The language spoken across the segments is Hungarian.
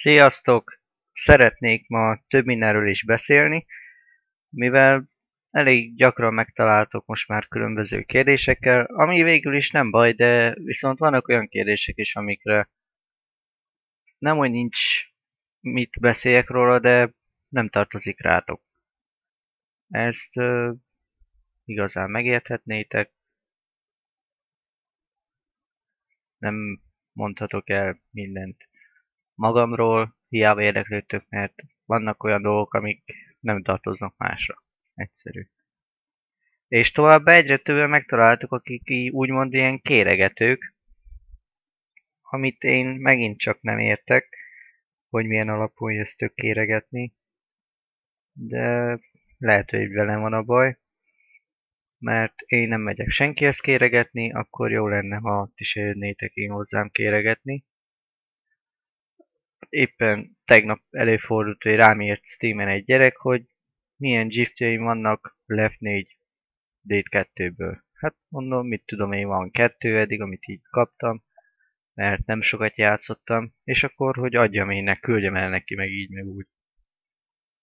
Sziasztok! Szeretnék ma több mindenről is beszélni, mivel elég gyakran megtaláltok most már különböző kérdésekkel, ami végül is nem baj, de viszont vannak olyan kérdések is, amikre nem, hogy nincs mit beszéljek róla, de nem tartozik rátok. Ezt igazán megérthetnétek. Nem mondhatok el mindent magamról, hiába érdeklődtök, mert vannak olyan dolgok, amik nem tartoznak másra. Egyszerű. És továbbá egyre többen megtaláltuk, akik úgymond ilyen kéregetők, amit én megint csak nem értek, hogy milyen alapon jöztök kéregetni, de lehet, hogy velem van a baj, mert én nem megyek senkihez kéregetni, akkor jó lenne, ha ti se jönnétek én hozzám kéregetni. Éppen tegnap előfordult, hogy rám írt Steamen egy gyerek, hogy milyen giftjeim vannak Left 4 D2-ből. Hát mondom, mit tudom én, van 2 eddig, amit így kaptam, mert nem sokat játszottam, és akkor, hogy adjam énnek, küldjem el neki, meg így, meg úgy.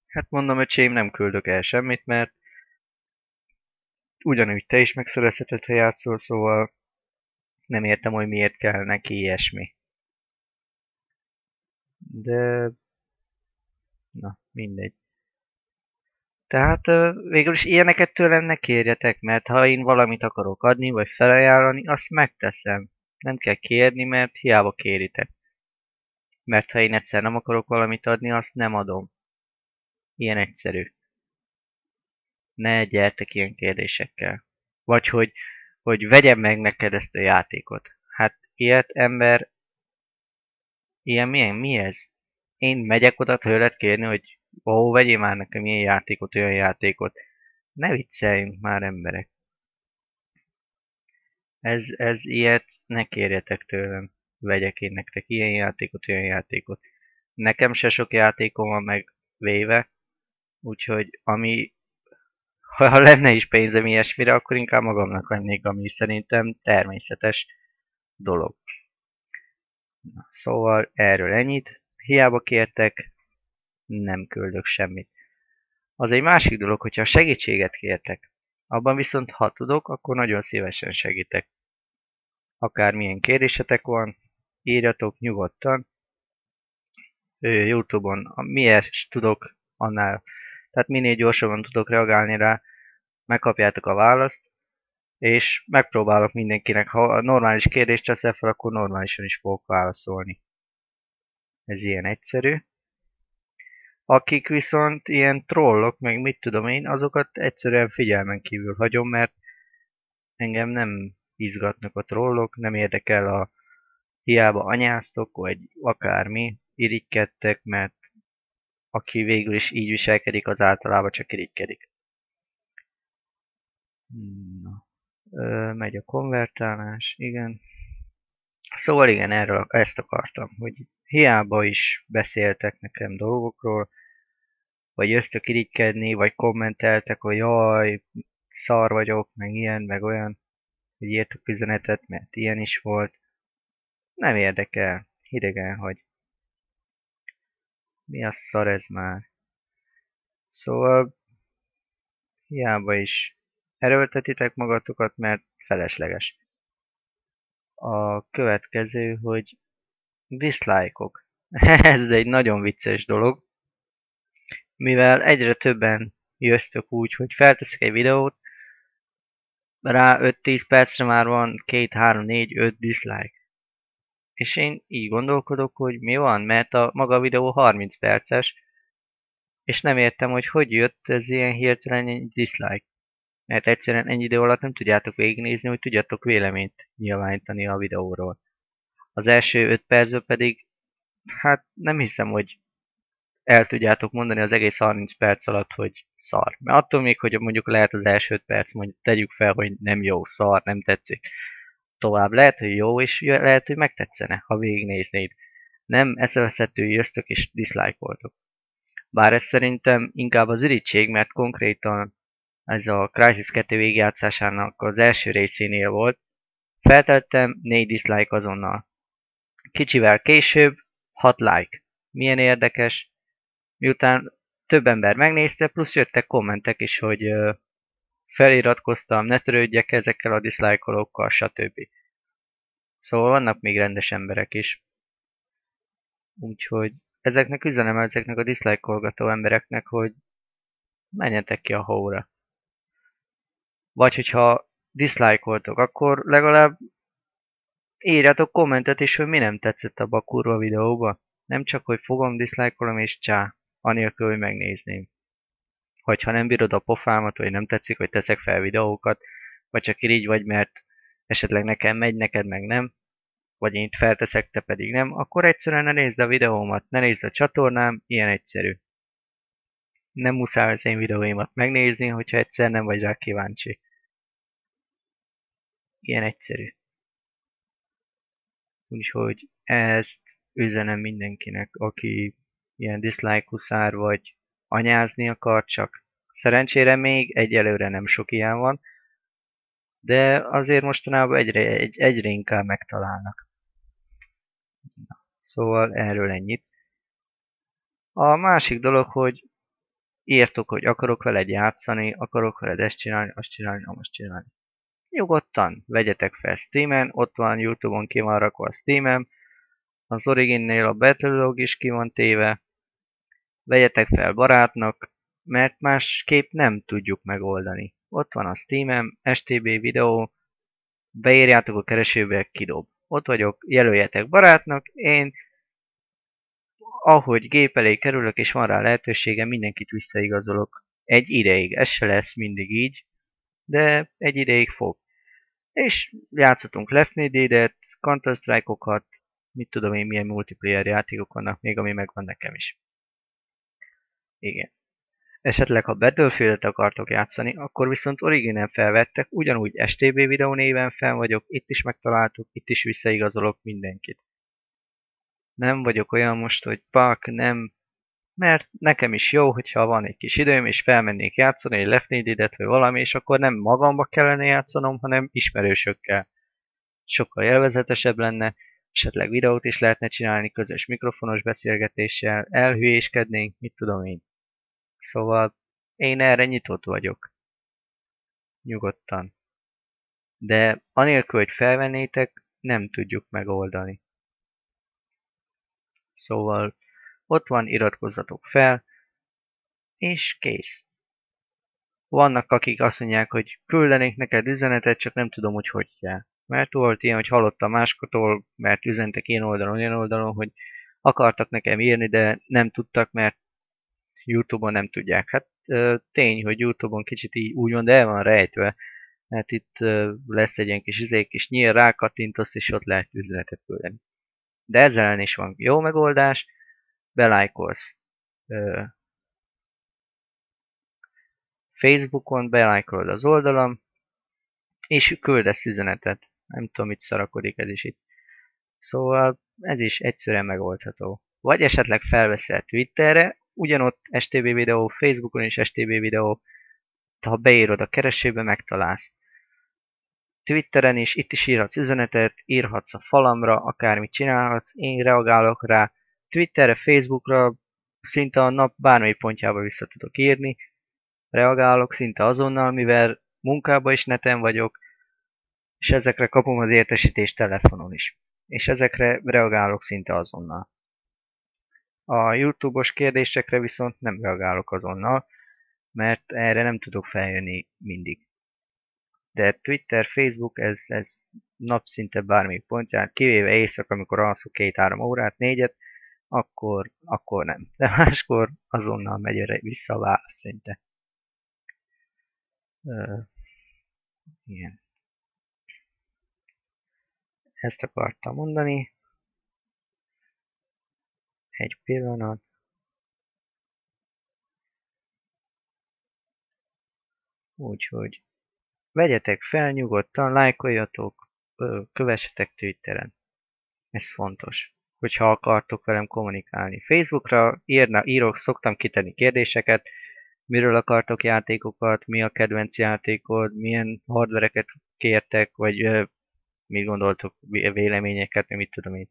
Hát mondom, öcsém, nem küldök el semmit, mert ugyanúgy te is megszerezheted, ha játszol, szóval nem értem, hogy miért kell neki ilyesmi. De... na, mindegy. Tehát végül is ilyeneket tőlem ne kérjetek, mert ha én valamit akarok adni, vagy felajánlani, azt megteszem. Nem kell kérni, mert hiába kéritek. Mert ha én egyszer nem akarok valamit adni, azt nem adom. Ilyen egyszerű. Ne gyertek ilyen kérdésekkel. Vagy hogy vegyem meg neked ezt a játékot. Hát ilyet, ember... ilyen milyen? Mi ez? Én megyek oda tőled kérni, hogy ó, vegyél már nekem ilyen játékot, olyan játékot. Ne vicceljünk már, emberek. Ez ilyet ne kérjetek tőlem. Vegyek én nektek ilyen játékot, olyan játékot. Nekem se sok játékom van megvéve. Úgyhogy ami... ha lenne is pénzem ilyesmire, akkor inkább magamnak vennék, ami szerintem természetes dolog. Na, szóval erről ennyit. Hiába kértek, nem küldök semmit. Az egy másik dolog, hogyha segítséget kértek. Abban viszont, ha tudok, akkor nagyon szívesen segítek. Akármilyen kérésetek van, írjatok nyugodtan. YouTube-on miért tudok annál, tehát minél gyorsabban tudok reagálni rá, megkapjátok a választ, és megpróbálok mindenkinek, ha normális kérdést teszel fel, akkor normálisan is fogok válaszolni. Ez ilyen egyszerű. Akik viszont ilyen trollok, meg mit tudom én, azokat egyszerűen figyelmen kívül hagyom, mert engem nem izgatnak a trollok, nem érdekel a hiába anyáztok, vagy akármi, irigykedtek, mert aki végül is így viselkedik, az általában csak irigykedik. Na. Megy a konvertálás, igen. Szóval igen, erről ezt akartam, hogy hiába is beszéltek nekem dolgokról, vagy jöztök irigykedni, vagy kommenteltek, hogy jaj, szar vagyok, meg ilyen, meg olyan, hogy írtok üzenetet, mert ilyen is volt. Nem érdekel, hidegen hagy. Mi a szar ez már? Szóval hiába is erőltetitek magatokat, mert felesleges. A következő, hogy dislike-ok. Ez egy nagyon vicces dolog, mivel egyre többen jöztök úgy, hogy felteszek egy videót, rá 5-10 percre már van 2-3-4-5 dislike. És én így gondolkodok, hogy mi van, mert a maga videó 30 perces, és nem értem, hogy hogy jött ez ilyen hirtelen egy dislike. Mert egyszerűen ennyi idő alatt nem tudjátok végignézni, hogy tudjátok véleményt nyilvánítani a videóról. Az első 5 percből pedig, hát nem hiszem, hogy el tudjátok mondani az egész 30 perc alatt, hogy szar. Mert attól még, hogy mondjuk lehet az első 5 perc, mondjuk tegyük fel, hogy nem jó, szar, nem tetszik. Tovább lehet, hogy jó, és lehet, hogy megtetszene, ha végignéznéd. Nem eszeveszettől jöztök és dislike-oltok. Bár ez szerintem inkább az irigység, mert konkrétan ez a Crysis 2 végjátszásának az első részénél volt. Feltettem 4 dislike azonnal. Kicsivel később 6 like. milyen érdekes. Miután több ember megnézte, plusz jöttek kommentek is, hogy feliratkoztam, ne törődjek ezekkel a dislike-olókkal, stb. Szóval vannak még rendes emberek is. Úgyhogy ezeknek üzenem ezeknek a dislike-olgató embereknek, hogy menjetek ki a hóra. Vagy hogyha dislike-oltok, akkor legalább írjátok kommentet is, hogy mi nem tetszett abba a kurva videóba. Nem csak, hogy fogom, dislike-olom és csá, anélkül, hogy megnézném. Vagy ha nem bírod a pofámat, vagy nem tetszik, hogy teszek fel videókat, vagy csak irigy vagy, mert esetleg nekem megy, neked meg nem, vagy én itt felteszek, te pedig nem, akkor egyszerűen ne nézd a videómat, ne nézd a csatornám, ilyen egyszerű. Nem muszáj az én videóimat megnézni, hogyha egyszer nem vagy rá kíváncsi. Ilyen egyszerű. Úgyhogy ezt üzenem mindenkinek, aki ilyen dislike huszár vagy anyázni akar csak. Szerencsére még egyelőre nem sok ilyen van, de azért mostanában egyre inkább megtalálnak. Na, szóval erről ennyit. A másik dolog, hogy írtok, hogy akarok veled játszani, akarok veled ezt csinálni, azt csinálni, azt csinálni. Nyugodtan vegyetek fel Steamen, ott van YouTube-on ki van rakva a Steamem, az Originnél a Battlelog is ki van téve. Vegyetek fel barátnak, mert másképp nem tudjuk megoldani. Ott van a Steamem, STB videó, beírjátok a keresőbe, kidob. Ott vagyok, jelöljetek barátnak, én ahogy gép elé kerülök és van rá lehetőségem, mindenkit visszaigazolok egy ideig. Ez se lesz mindig így, de egy ideig fog. És játszhatunk Left 4 Dead-et, Counter-Strike-okat, mit tudom én milyen multiplayer játékok vannak még, ami megvan nekem is. Igen. Esetleg ha Battlefield-et akartok játszani, akkor viszont Originen felvettek, ugyanúgy STB videó néven fenn vagyok, itt is megtaláltuk, itt is visszaigazolok mindenkit. Nem vagyok olyan most, hogy pak, nem, mert nekem is jó, hogyha van egy kis időm, és felmennék játszani, egy Left 4 Dead-et vagy valami, és akkor nem magamba kellene játszanom, hanem ismerősökkel. Sokkal élvezetesebb lenne, esetleg videót is lehetne csinálni közös mikrofonos beszélgetéssel, elhülyéskednénk, mit tudom én. Szóval én erre nyitott vagyok. Nyugodtan. De anélkül, hogy felvennétek, nem tudjuk megoldani. Szóval ott van, iratkozzatok fel, és kész. Vannak akik azt mondják, hogy küldenék neked üzenetet, csak nem tudom, hogy hogy kell. Mert volt ilyen, hogy hallottam máskotól, mert üzentek én oldalon, hogy akartak nekem írni, de nem tudtak, mert YouTube-on nem tudják. Hát tény, hogy YouTube-on kicsit így úgymond el van rejtve. Hát itt lesz egy ilyen kis kis nyíl, rákattintasz, és ott lehet üzenetet küldeni. De ezzel ellen is van jó megoldás, belájkolsz. Facebookon belájkolod az oldalam, és küldesz üzenetet. Nem tudom, mit szarakodik ez is itt. Szóval ez is egyszerűen megoldható. Vagy esetleg felveszel Twitterre, ugyanott STB videó, Facebookon is STB videó, ha beírod a keresőbe, megtalálsz. Twitteren is, itt is írhatsz üzenetet, írhatsz a falamra, akármit csinálhatsz, én reagálok rá. Twitterre, Facebookra szinte a nap bármely pontjába vissza tudok írni, reagálok szinte azonnal, mivel munkába is neten vagyok, és ezekre kapom az értesítést telefonon is. És ezekre reagálok szinte azonnal. A YouTube-os kérdésekre viszont nem reagálok azonnal, mert erre nem tudok feljönni mindig. De Twitter, Facebook, ez napszinte bármi pontján, kivéve éjszaka, amikor alszok 2-3 órát, 4-et, akkor nem. De máskor azonnal megy vissza a válasz szinte. Igen. Ezt akartam mondani. Egy pillanat. Úgyhogy vegyetek fel nyugodtan, lájkoljatok, kövessetek Twitteren. Ez fontos, hogyha akartok velem kommunikálni. Facebookra írok, szoktam kitenni kérdéseket, miről akartok játékokat, mi a kedvenc játékod, milyen hardvereket kértek, vagy mit gondoltok, véleményeket, mit tudom én.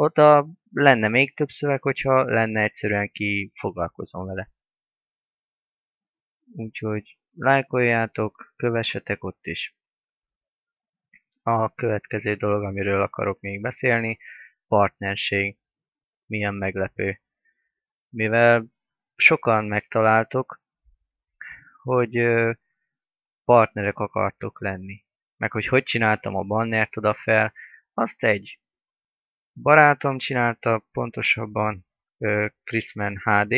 Oda lenne még több szöveg, hogyha lenne egyszerűen ki foglalkozom vele. Úgyhogy lájkoljátok, kövessetek ott is. A következő dolog, amiről akarok még beszélni, partnerség. Milyen meglepő. Mivel sokan megtaláltok, hogy partnerek akartok lenni. Meg hogy csináltam a bannert oda fel, azt egy barátom csinálta, pontosabban Krismen HD.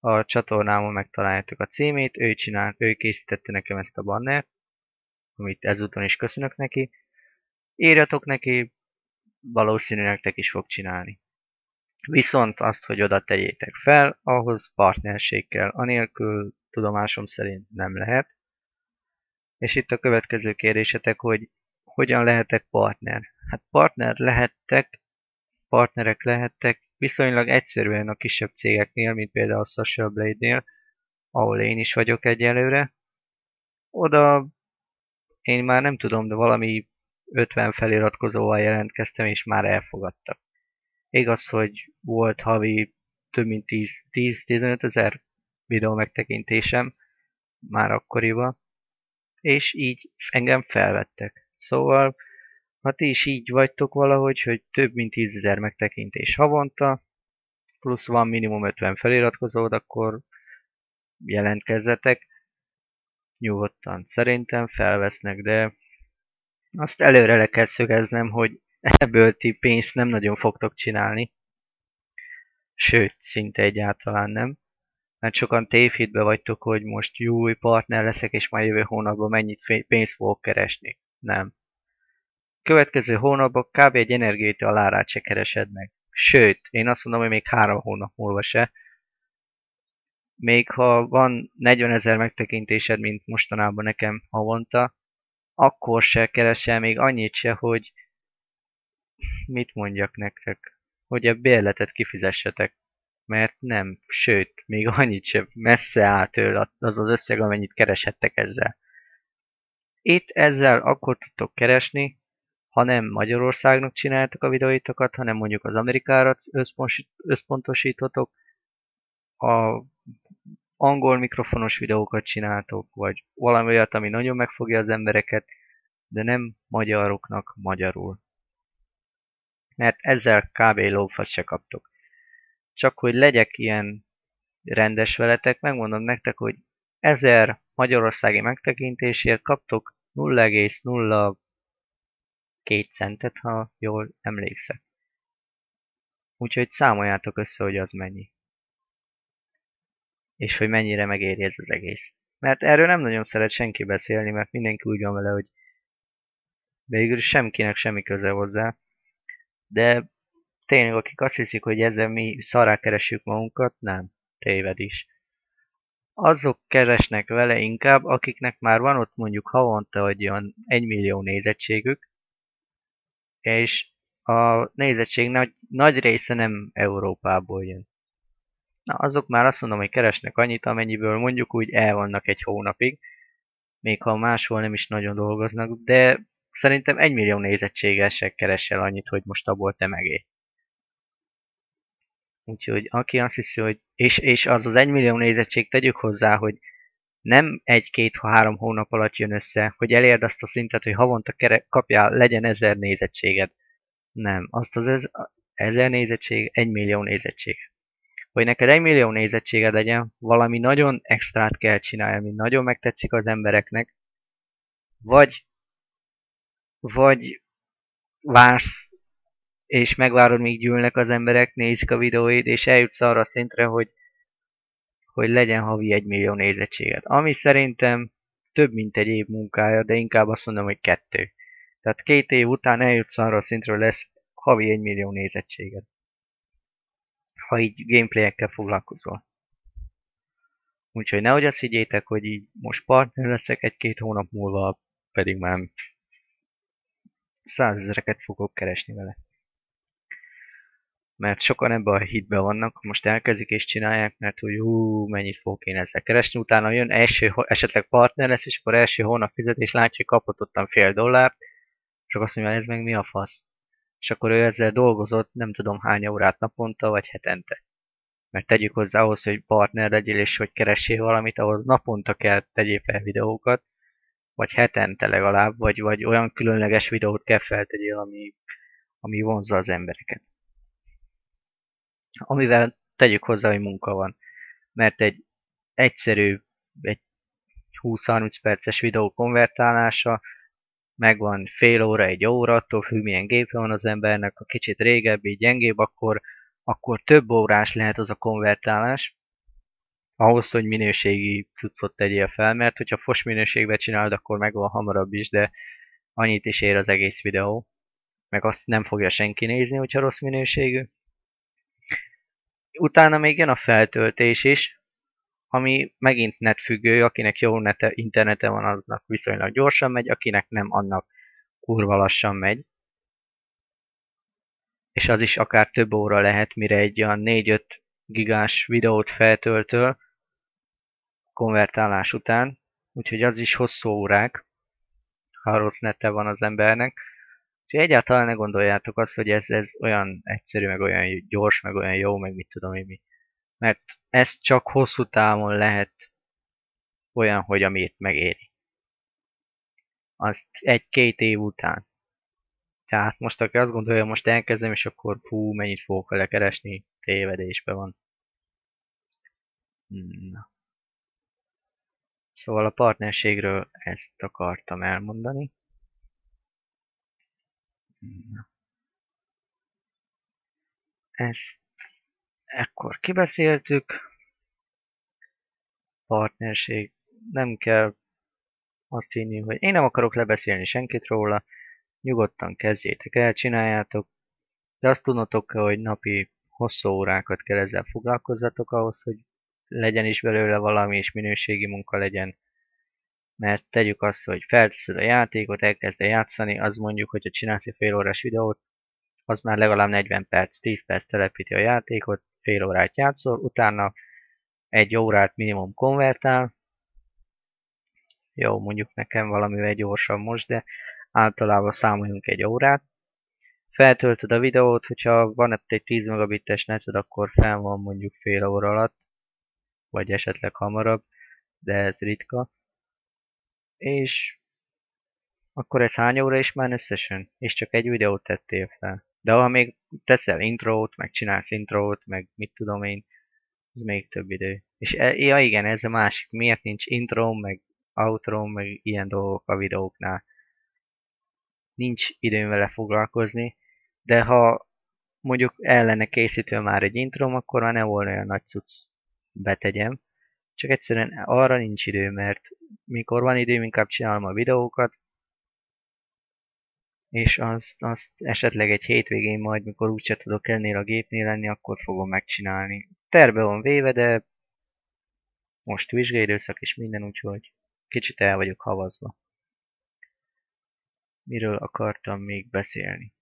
A csatornámon megtaláljátok a címét, ő készítette nekem ezt a bannert, amit ezúton is köszönök neki. Írjatok neki, valószínűleg nektek is fog csinálni. Viszont azt, hogy oda tegyétek fel, ahhoz partnerség kell, anélkül tudomásom szerint nem lehet. És itt a következő kérdésetek, hogy hogyan lehetek partner? Hát partnerek lehettek viszonylag egyszerűen a kisebb cégeknél, mint például a Social Blade-nél, ahol én is vagyok egyelőre. Oda én már nem tudom, de valami 50 feliratkozóval jelentkeztem, és már elfogadtak. Igaz, hogy volt havi több mint 10-15 ezer videó megtekintésem már akkoriban, és így engem felvettek. Szóval, ha ti is így vagytok valahogy, hogy több mint 10 ezer megtekintés havonta, plusz van minimum 50 feliratkozód, akkor jelentkezzetek. Nyugodtan szerintem felvesznek, de azt előre le kell szögeznem, hogy ebből ti pénzt nem nagyon fogtok csinálni. Sőt, szinte egyáltalán nem. Mert sokan tévhitbe vagytok, hogy most jó új partner leszek, és már jövő hónapban mennyit pénzt fogok keresni. Nem. Következő hónapban kb. Egy energiát alárát se keresed meg. Sőt, én azt mondom, hogy még 3 hónap múlva se. Még ha van 40 ezer megtekintésed, mint mostanában nekem havonta, akkor se keresel még annyit se, hogy mit mondjak nektek, hogy a bérletet kifizessetek. Mert nem, sőt, még annyit sem, messze áll tőle az az összeg, amennyit kereshettek ezzel. Itt ezzel akkor tudtok keresni, ha nem Magyarországnak csináltok a videóitokat, hanem mondjuk az Amerikára összpontosítotok, a angol mikrofonos videókat csináltok, vagy valami olyat, ami nagyon megfogja az embereket, de nem magyaroknak magyarul. Mert ezzel kb. Lófasz se kaptok. Csak hogy legyek ilyen rendes veletek, megmondom nektek, hogy 1000 magyarországi megtekintésért kaptok 0,02 centet, ha jól emlékszek. Úgyhogy számoljátok össze, hogy az mennyi. És hogy mennyire megéri ez az egész. Mert erről nem nagyon szeret senki beszélni, mert mindenki úgy van vele, hogy végül semkinek semmi köze hozzá. De tényleg, akik azt hiszik, hogy ezzel mi szarrá keresjük magunkat, nem, téved is. Azok keresnek vele inkább, akiknek már van ott mondjuk havonta olyan 1 millió nézettségük, és a nézettség nagy része nem Európából jön. Na, azok már azt mondom, hogy keresnek annyit, amennyiből mondjuk úgy elvannak egy hónapig, még ha máshol nem is nagyon dolgoznak, de szerintem 1 millió nézettséggel se keresel annyit, hogy most abból te megélj. Úgyhogy aki azt hiszi, hogy és az az 1 millió nézettség, tegyük hozzá, hogy nem 1-2-3 hónap alatt jön össze, hogy elérd azt a szintet, hogy havonta kapjál, legyen 1000 nézettséged. Nem, azt az 1000 nézettség, 1 millió nézettség. Hogy neked 1 millió nézettséged legyen, valami nagyon extrát kell csinálni, ami nagyon megtetszik az embereknek, vagy vársz, és megvárod, míg gyűlnek az emberek, nézik a videóid, és eljutsz arra a szintre, hogy legyen havi 1 millió nézettséged. Ami szerintem több, mint egy év munkája, de inkább azt mondom, hogy 2. Tehát 2 év után eljutsz arra a szintre, hogy lesz havi 1 millió nézettséged. Ha így gameplay-ekkel foglalkozol. Úgyhogy nehogy azt higgyétek, hogy így most partner leszek, 1-2 hónap múlva pedig már 100 ezereket fogok keresni vele. Mert sokan ebben a hitben vannak, most elkezdik és csinálják, mert hogy mennyit fogok én ezzel keresni, utána jön, esetleg partner lesz, és akkor első hónap fizet, és látja, hogy kapott ottan $0,5, és akkor azt mondja, ez meg mi a fasz. és akkor ő ezzel dolgozott nem tudom hány órát naponta, vagy hetente. Mert tegyük hozzá ahhoz, hogy partner legyél és hogy keressél valamit, ahhoz naponta kell tegyél fel videókat, vagy hetente legalább, vagy olyan különleges videót kell feltegyél, ami vonzza az embereket. Amivel tegyük hozzá, hogy munka van. Mert egy egyszerű, egy 20-30 perces videó konvertálása, megvan fél óra, egy óra, attól függ milyen gépe van az embernek, ha kicsit régebbi, gyengébb, akkor több órás lehet az a konvertálás, ahhoz, hogy minőségi cuccot tegyél fel, mert hogyha fos minőségbe csinálod, akkor megvan hamarabb is, de annyit is ér az egész videó, meg azt nem fogja senki nézni, hogyha rossz minőségű. Utána még jön a feltöltés is, ami megint netfüggő, akinek jó internete van, aznak viszonylag gyorsan megy, akinek nem, annak kurva lassan megy. És az is akár több óra lehet, mire egy olyan 4-5 gigás videót feltöltöl konvertálás után, úgyhogy az is hosszú órák, ha rossz nete van az embernek. Úgyhogy egyáltalán ne gondoljátok azt, hogy ez olyan egyszerű, meg olyan gyors, meg olyan jó, meg mit tudom én mi. Mert ez csak hosszú távon lehet olyan, hogy amit megéri. Azt 1-2 év után. Tehát most aki azt gondolja, most elkezdem, és akkor hú, mennyit fogok vele keresni, tévedésbe van. Na. Szóval a partnerségről ezt akartam elmondani. Na. Ezt ekkor kibeszéltük. Partnerség, nem kell azt hinni, hogy én nem akarok lebeszélni senkit róla. Nyugodtan kezdjétek el, csináljátok, de azt tudnotok kell, hogy napi hosszú órákat kell ezzel foglalkozzatok ahhoz, hogy legyen is belőle valami, és minőségi munka legyen. Mert tegyük azt, hogy felteszed a játékot, elkezded játszani, az mondjuk, hogyha csinálsz egy fél órás videót, az már legalább 40 perc, 10 perc telepíti a játékot, fél órát játszol, utána egy órát minimum konvertál. Jó, mondjuk nekem valamivel gyorsabb most, de általában számoljunk egy órát. Feltöltöd a videót, hogyha van egy 10 megabites neted, akkor fel van mondjuk fél óra alatt, vagy esetleg hamarabb, de ez ritka. És akkor ez hány óra is már összesen? És csak egy videót tettél fel. De ha még teszel intrót, meg csinálsz intrót, meg mit tudom én, az még több idő. És ja igen, ez a másik. Miért nincs intróm, meg outróm, meg ilyen dolgok a videóknál? Nincs időm vele foglalkozni, de ha mondjuk el lenne készítve már egy introm, akkor már nem volna olyan nagy cucc betegyem. Csak egyszerűen arra nincs idő, mert mikor van időm, inkább csinálom a videókat, és azt esetleg egy hétvégén majd, mikor úgyse tudok ennél a gépnél lenni, akkor fogom megcsinálni. Terve van véve, de most vizsgaidőszak és minden, úgyhogy kicsit el vagyok havazva. Miről akartam még beszélni?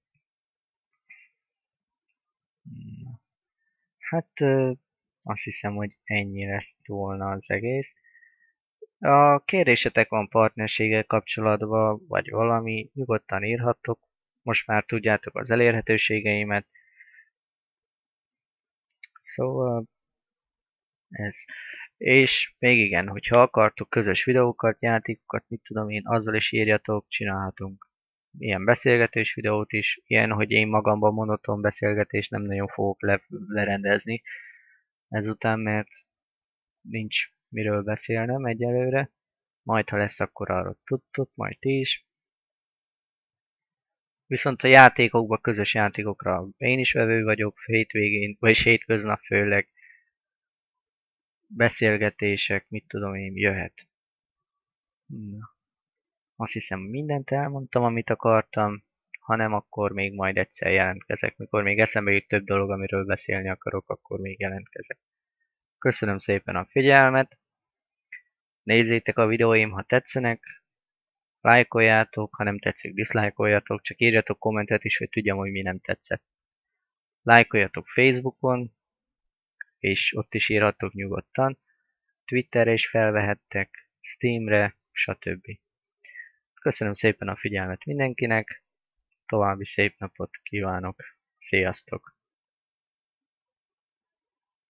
Hát azt hiszem, hogy ennyi lesz volna az egész. A kérdésetek van partnerséggel kapcsolatban, vagy valami, nyugodtan írhattok. Most már tudjátok az elérhetőségeimet. Szóval ez. És még igen, hogyha akartok közös videókat, játékokat, mit tudom én, azzal is írjatok, csinálhatunk. Ilyen beszélgetés videót is, ilyen, hogy én magamban monoton beszélgetést nem nagyon fogok lerendezni ezután, mert nincs miről beszélnem egyelőre, majd ha lesz, akkor arról tudtok, majd ti is. Viszont a játékokban, közös játékokra én is vevő vagyok, hétvégén, vagy hétköznap főleg, beszélgetések, mit tudom én, jöhet. Na. Azt hiszem, mindent elmondtam, amit akartam, ha nem, akkor még majd egyszer jelentkezek. Mikor még eszembe jut több dolog, amiről beszélni akarok, akkor még jelentkezek. Köszönöm szépen a figyelmet, nézzétek a videóim, ha tetszenek, lájkoljátok, ha nem tetszik, diszlájkoljatok, csak írjatok kommentet is, hogy tudjam, hogy mi nem tetszett. Lájkoljatok Facebookon, és ott is írhatok nyugodtan, Twitterre is felvehettek, Steamre, stb. Köszönöm szépen a figyelmet mindenkinek, További szép napot kívánok, sziasztok!